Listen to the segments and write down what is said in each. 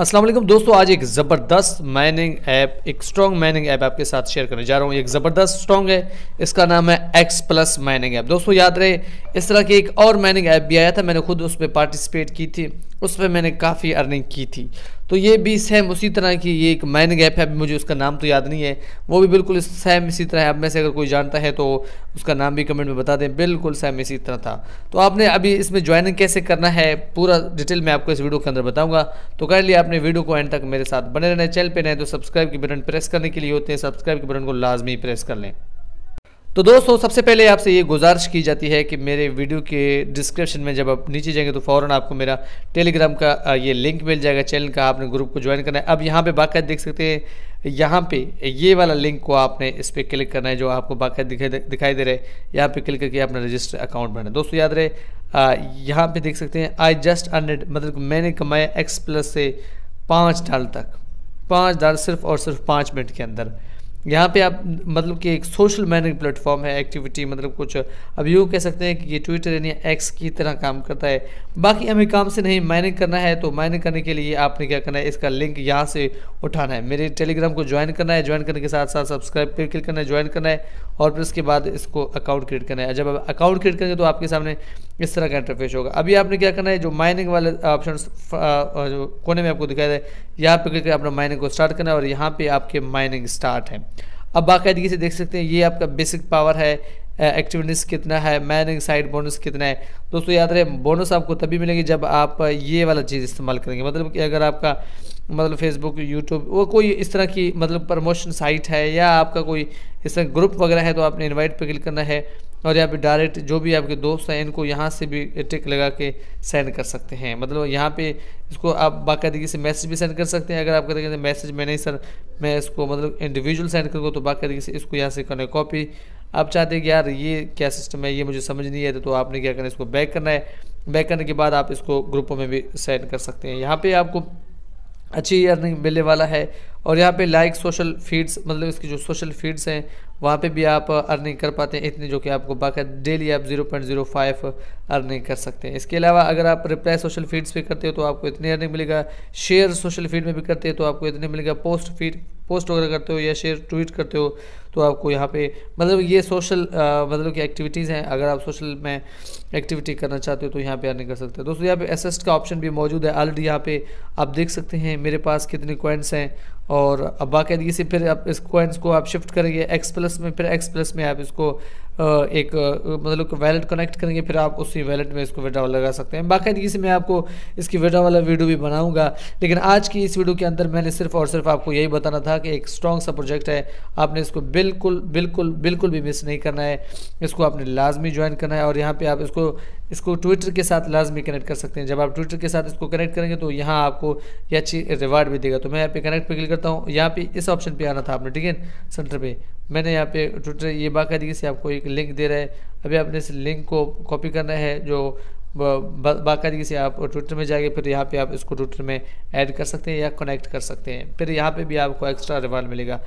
अस्सलाम वालेकुम दोस्तों, आज एक ज़बरदस्त माइनिंग ऐप, एक स्ट्रॉन्ग माइनिंग ऐप आपके साथ शेयर करने जा रहा हूँ। एक ज़बरदस्त स्ट्रॉन्ग है, इसका नाम है X प्लस माइनिंग ऐप। दोस्तों याद रहे, इस तरह की एक और माइनिंग ऐप भी आया था, मैंने खुद उस पर पार्टिसिपेट की थी, उस पर मैंने काफ़ी अर्निंग की थी। तो ये भी सेम उसी तरह की ये एक माइनिंग ऐप है, मुझे उसका नाम तो याद नहीं है, वो भी बिल्कुल सेम इसी तरह है। आप में से अगर कोई जानता है तो उसका नाम भी कमेंट में बता दें, बिल्कुल सेम इसी तरह था। तो आपने अभी इसमें ज्वाइनिंग कैसे करना है पूरा डिटेल मैं आपको इस वीडियो के अंदर बताऊँगा। तो कर लिए आपने वीडियो को एंड तक मेरे साथ बने रहना है। चैनल पे नए तो सब्सक्राइब के बटन प्रेस करने के लिए होते हैं, सब्सक्राइब के बटन को लाजमी प्रेस कर लें। तो दोस्तों सबसे पहले आपसे ये गुजारिश की जाती है कि मेरे वीडियो के डिस्क्रिप्शन में जब आप नीचे जाएंगे तो फ़ौरन आपको मेरा टेलीग्राम का ये लिंक मिल जाएगा, चैनल का। आपने ग्रुप को ज्वाइन करना है। अब यहाँ पे बाकायदा देख सकते हैं, यहाँ पे ये वाला लिंक को आपने इस पर क्लिक करना है, जो आपको बाकायदा दिखाई दे रहा है। यहाँ पे क्लिक करके अपना रजिस्टर अकाउंट बनाना है। दोस्तों याद रहे, यहाँ पर देख सकते हैं आई जस्ट अर्नड, मतलब मैंने कमाया X प्लस से $5 तक, $5 सिर्फ और सिर्फ 5 मिनट के अंदर। यहाँ पे आप मतलब कि एक सोशल माइनिंग प्लेटफॉर्म है, एक्टिविटी मतलब कुछ अब यूँ कह सकते हैं कि ये ट्विटर यानी एक्स की तरह काम करता है। बाकी हमें काम से नहीं माइनिंग करना है, तो माइनिंग करने के लिए आपने क्या करना है, इसका लिंक यहाँ से उठाना है, मेरे टेलीग्राम को ज्वाइन करना है, ज्वाइन करने के साथ साथ सब्सक्राइब पे क्लिक करना है, ज्वाइन करना है और फिर उसके बाद इसको अकाउंट क्रिएट करना है। जब आप अकाउंट क्रिएट करेंगे तो आपके सामने इस तरह का इंटरफेस होगा। अभी आपने क्या करना है, जो माइनिंग वाले ऑप्शन जो कोने में आपको दिखाया है, यहाँ पर क्लिक करके अपना माइनिंग को स्टार्ट करना है और यहाँ पर आपके माइनिंग स्टार्ट है। अब बाकायदगी से देख सकते हैं, ये आपका बेसिक पावर है, एक्टिवनेस कितना है, माइनिंग साइड बोनस कितना है। दोस्तों याद रहे, बोनस आपको तभी मिलेंगे जब आप ये वाला चीज़ इस्तेमाल करेंगे, मतलब कि अगर आपका मतलब फेसबुक, यूट्यूब, वो कोई इस तरह की मतलब प्रमोशन साइट है या आपका कोई इस तरह ग्रुप वगैरह है, तो आपने इन्वाइट पर क्लिक करना है और यहाँ पे डायरेक्ट जो भी आपके दोस्त हैं इनको यहाँ से भी टिक लगा के सेंड कर सकते हैं। मतलब यहाँ पे इसको आप बाकायदगी से मैसेज भी सेंड कर सकते हैं। अगर आप कहते हैं मैसेज में नहीं सर, मैं इसको मतलब इंडिविजुअल सेंड करूँगा, तो बाकायदगी से इसको यहाँ से करना कॉपी। आप चाहते हैं कि यार ये क्या सिस्टम है, ये मुझे समझ नहीं आता, तो आपने क्या करना है, इसको बैक करना है। बैक करने के बाद आप इसको ग्रुपों में भी सेंड कर सकते हैं। यहाँ पर आपको अच्छी अर्निंग मिलने वाला है। और यहाँ पे लाइक सोशल फीड्स, मतलब इसकी जो सोशल फीड्स हैं वहाँ पे भी आप अर्निंग कर पाते हैं इतनी, जो कि आपको बाकायदा डेली आप 0.05 अर्निंग कर सकते हैं। इसके अलावा अगर आप रिप्लाई सोशल फीड्स पे करते हो तो आपको इतनी अर्निंग मिलेगा, शेयर सोशल फीड में भी करते हो तो आपको इतने मिलेगा, पोस्ट वगैरह करते हो या शेयर ट्वीट करते हो तो आपको यहाँ पे मतलब ये सोशल मतलब कि एक्टिविटीज़ हैं। अगर आप सोशल में एक्टिविटी करना चाहते हो तो यहाँ पे अर्निंग कर सकते हो। दोस्तों यहाँ पे असिस्ट का ऑप्शन भी मौजूद है ऑलरेडी। यहाँ पे आप देख सकते हैं मेरे पास कितने कॉइन्स हैं, और अब बाकायदगी से फिर आप इस कॉइन्स को आप शिफ्ट करेंगे X प्लस में, फिर X प्लस में आप इसको एक मतलब वैलेट कनेक्ट करेंगे, फिर आप उसी वैलेट में इसको विड्रॉल लगा सकते हैं। बाकायदगी से मैं आपको इसकी विड्रॉल वाला वीडियो भी बनाऊंगा, लेकिन आज की इस वीडियो के अंदर मैंने सिर्फ और सिर्फ आपको यही बताना था कि एक स्ट्रॉन्ग सा प्रोजेक्ट है, आपने इसको बिल्कुल बिल्कुल बिल्कुल भी मिस नहीं करना है, इसको आपने लाजमी ज्वाइन करना है। और यहाँ पर आप इसको ट्विटर के साथ लाजमी कनेक्ट कर सकते हैं। जब आप ट्विटर के साथ इसको कनेक्ट करेंगे तो यहाँ आपको ये अच्छी रिवार्ड भी देगा। तो मैं यहाँ पे कनेक्ट पर क्लिक करता हूँ, यहाँ पे इस ऑप्शन पे आना था आपने, ठीक है, सेंटर पे मैंने यहाँ पे ट्विटर, ये बाकायदगी से आपको एक लिंक दे रहा है। अभी आपने इस लिंक को कॉपी करना है, जो बाकायदगी से आप ट्विटर में जाके फिर यहाँ पे आप इसको ट्विटर में ऐड कर सकते हैं या कनेक्ट कर सकते हैं, फिर यहाँ पे भी आपको एक्स्ट्रा रिवार्ड मिलेगा।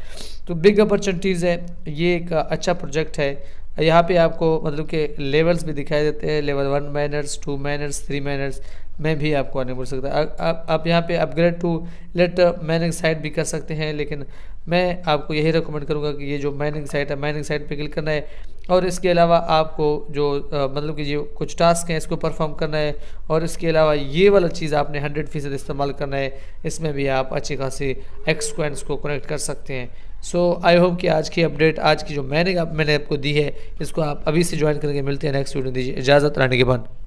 तो बिग अपॉर्चुनिटीज़ है, ये एक अच्छा प्रोजेक्ट है। यहाँ पे आपको मतलब के लेवल्स भी दिखाई देते हैं, लेवल 1 माइनर्स, 2 माइनर्स, 3 माइनर्स में भी आपको आने मिल सकता है। आप यहाँ पे upgrade to late mining site भी कर सकते हैं, लेकिन मैं आपको यही रेकमेंड करूँगा कि ये जो माइनिंग साइट है, माइनिंग साइट पे क्लिक करना है। और इसके अलावा आपको जो मतलब कि ये कुछ टास्क हैं इसको परफॉर्म करना है, और इसके अलावा ये वाला चीज़ आपने 100% इस्तेमाल करना है, इसमें भी आप अच्छी खासी X कॉइन्स को कनेक्ट कर सकते हैं। सो आई होप कि आज की अपडेट, आज की जो मैंने आपको दी है, इसको आप अभी से ज्वाइन करके मिलते हैं नेक्स्ट वीडियो। दीजिए इजाज़त, रहने के बाद।